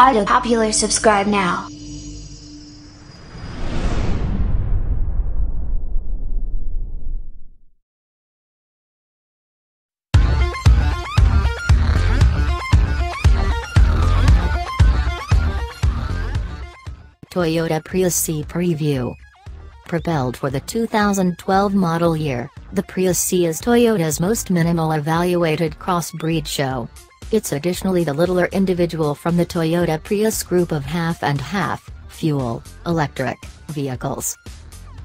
Auto Popular, subscribe now. Toyota Prius C preview. Propelled for the 2012 model year, the Prius C is Toyota's most minimal evaluated crossbreed show. It's additionally the littler individual from the Toyota Prius group of half and half, fuel, electric, vehicles.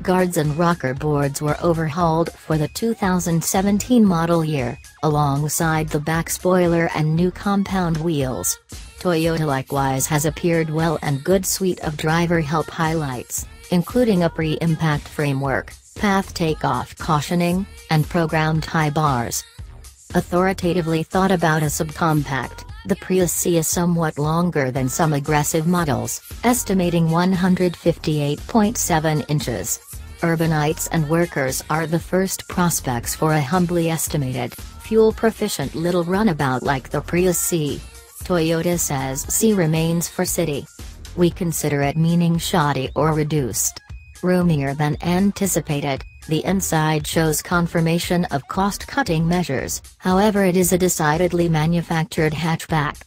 Guards and rocker boards were overhauled for the 2017 model year, alongside the back spoiler and new compound wheels. Toyota likewise has appeared well and good suite of driver help highlights, including a pre-impact framework, path takeoff cautioning, and programmed high bars. Authoritatively thought about a subcompact, the Prius C is somewhat longer than some aggressive models, estimating 158.7 inches. Urbanites and workers are the first prospects for a humbly estimated, fuel-proficient little runabout like the Prius C. Toyota says C remains for city. We consider it meaning shoddy or reduced. Roomier than anticipated, the inside shows confirmation of cost-cutting measures, however it is a decidedly manufactured hatchback.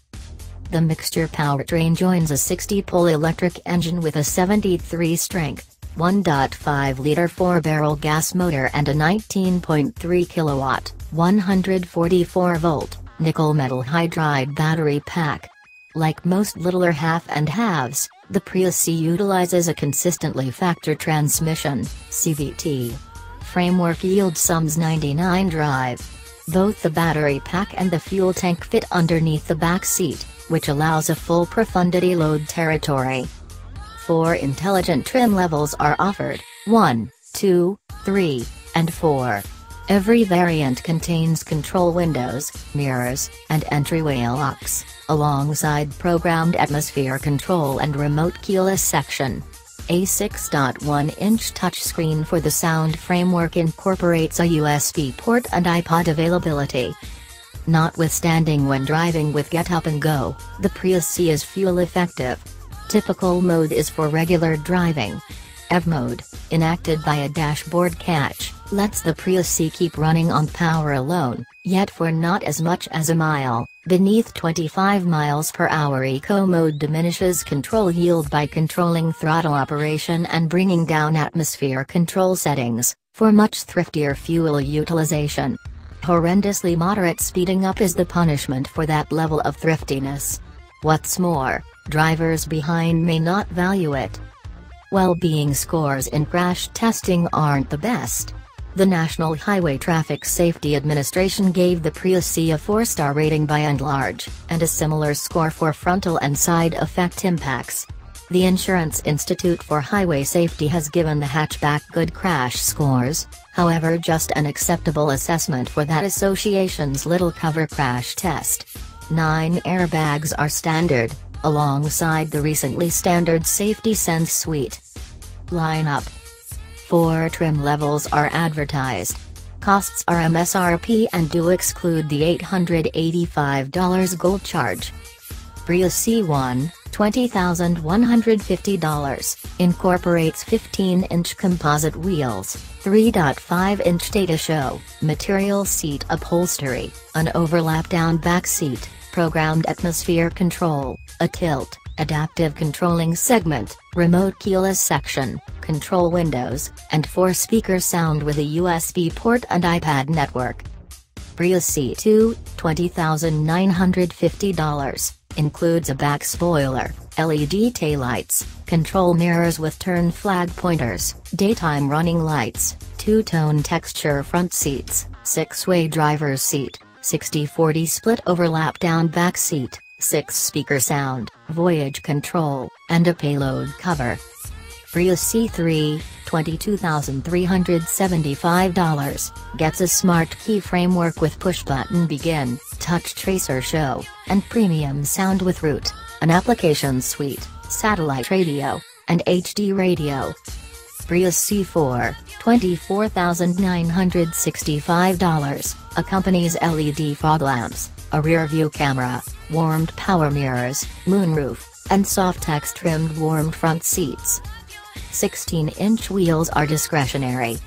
The mixture powertrain joins a 60-pole electric engine with a 73-strength, 1.5-liter 4-barrel gas motor and a 19.3-kilowatt, 144-volt. Nickel metal hydride battery pack. Like most littler half and halves, the Prius C utilizes a consistently factor transmission (CVT) framework. Yield sums 99 drive. Both the battery pack and the fuel tank fit underneath the back seat, which allows a full profundity load territory. 4 intelligent trim levels are offered: 1, 2, 3, and 4. Every variant contains control windows, mirrors, and entryway locks, alongside programmed atmosphere control and remote keyless section. A 6.1-inch touchscreen for the sound framework incorporates a USB port and iPod availability. Notwithstanding when driving with Get Up and Go, the Prius C is fuel-effective. Typical mode is for regular driving. EV mode, enacted by a dashboard catch, lets the Prius C keep running on power alone, yet for not as much as a mile. Beneath 25 miles per hour, Eco mode diminishes control yield by controlling throttle operation and bringing down atmosphere control settings, for much thriftier fuel utilization. Horrendously moderate speeding up is the punishment for that level of thriftiness. What's more, drivers behind may not value it. Well-being scores in crash testing aren't the best. The National Highway Traffic Safety Administration gave the Prius C a 4-star rating by and large, and a similar score for frontal and side effect impacts. The Insurance Institute for Highway Safety has given the hatchback good crash scores, however just an acceptable assessment for that association's little cover crash test. 9 airbags are standard, alongside the recently standard Safety Sense suite. Lineup. 4 trim levels are advertised. Costs are MSRP and do exclude the $885 gold charge. Prius C1, $20,150, incorporates 15-inch composite wheels, 3.5-inch data show, material seat upholstery, an overlap-down back seat, programmed atmosphere control, a tilt, adaptive controlling segment, remote keyless section, control windows, and 4-speaker sound with a USB port and iPad network. Prius C2, $20,950, includes a back spoiler, LED taillights, control mirrors with turn flag pointers, daytime running lights, 2-tone texture front seats, 6-way driver's seat, 60-40 split overlap down back seat, 6-speaker sound, voyage control, and a payload cover. Prius C3, $22,375, gets a smart key framework with push-button begin, touch tracer show, and premium sound with Root, an application suite, satellite radio, and HD radio. Prius C4, $24,965, accompanies LED fog lamps, a rear-view camera, warmed power mirrors, moonroof, and Softex trimmed warm front seats. 16-inch wheels are discretionary.